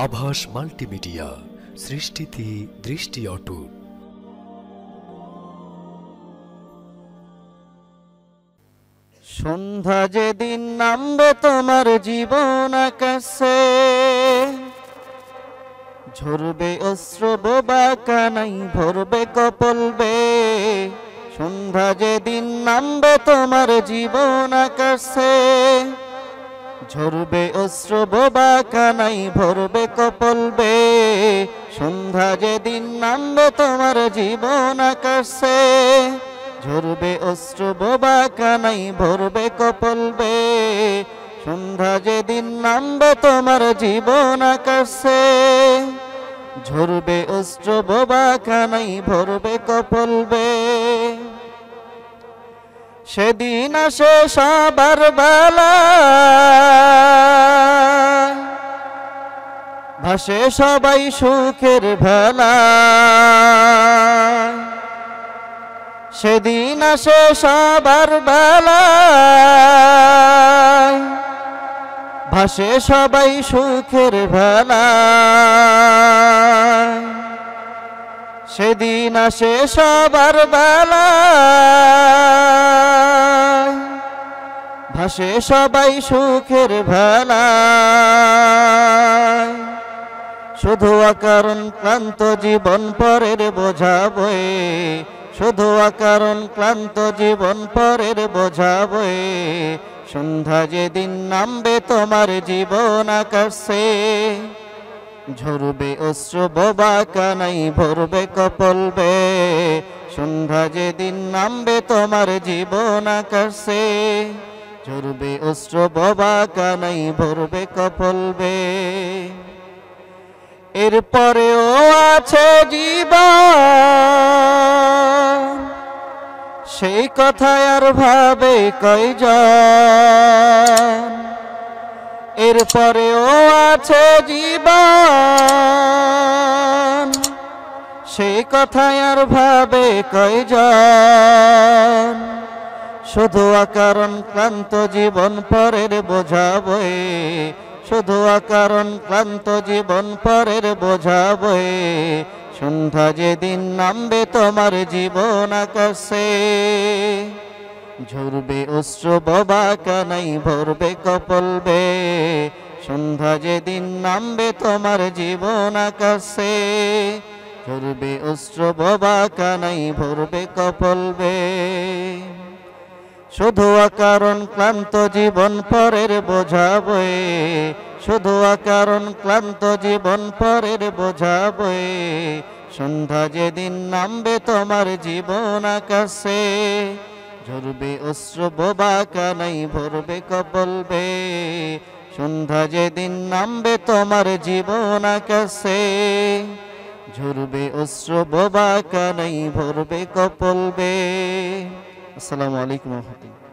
आभास मल्टीमीडिया सृष्टि थी दृष्टि अटूट। সন্ধ্যা যেদিন নামবে তোমার জীবন আকাশে, ঝরবে অশ্রু বোবা কানাই ভরবে কপল বেয়ে। সন্ধ্যা যেদিন নামবে তোমার জীবন আকাশে, ঝরবে অশ্রু বোবা কানাই ভরবে কপল বেয়ে। সন্ধ্যা যেদিন নামবে তোমার জীবন আকাশে, ঝরবে অশ্রু বোবা কানাই ভরবে কপল বেয়ে। সন্ধ্যা যেদিন নামবে তোমার জীবন আকাশে, ঝরবে অশ্রু বোবা কানাই ভরবে কপল বেয়ে। সেদিন আসে সবার বেলা, ভাসে সবাই সুখের ভেলা। সেদিন আসে সবার বেলা, ভাসে সবাই সুখের ভেলা। সেদিন আসে সবার বেলা, ভাসে সবাই সুখের ভেলা। শুধু অকারণ ক্লান্ত জীবন পরের বোঝা বয়ে, শুধু অকারণ ক্লান্ত জীবন পরের বোঝা বয়ে। সন্ধ্যা যেদিন নামবে তোমার জীবন আকাশে, ঝরবে অশ্রু বোবা কানাই ভরবে কপল বেয়ে। সন্ধ্যা যেদিন নামবে তোমার জীবন আকাশে, ঝরবে অশ্রু বোবা কানাই ভরবে কপল বেয়ে। এরপরেও আছে জীবন, সেই কথা আর ভাবে কয়জন। এরপরেও আছে জীবন, সেই কথা আর ভাবে কয়জন। শুধু অকারণ ক্লান্ত জীবন পরের বোঝা বয়ে, শুধু অকারণ ক্লান্ত জীবন পরের বোঝা বয়ে। সন্ধ্যা যেদিন নামবে তোমার জীবন আকাশে, ঝরবে অশ্রু বোবা কানাই ভরবে কপল বেয়ে। সন্ধ্যা যেদিন নামবে তোমার জীবন আকাশে, ঝরবে অশ্রু বোবা কানাই ভরবে কপল বেয়ে। শুধু অকারণ ক্লান্ত জীবন পরের বোঝা বয়ে, শুধু অকারণ ক্লান্ত জীবন পরের বোঝা বয়ে। সন্ধ্যা যেদিন নামবে তোমার জীবন আকাশে, ঝরবে অশ্রু বোবা কানাই ভরবে কপল বেয়ে। সন্ধ্যা যেদিন নামবে তোমার জীবন আকাশে, ঝরবে অশ্রু বোবা কানাই ভরবে কপল বেয়ে। আসসালামু আলাইকুম।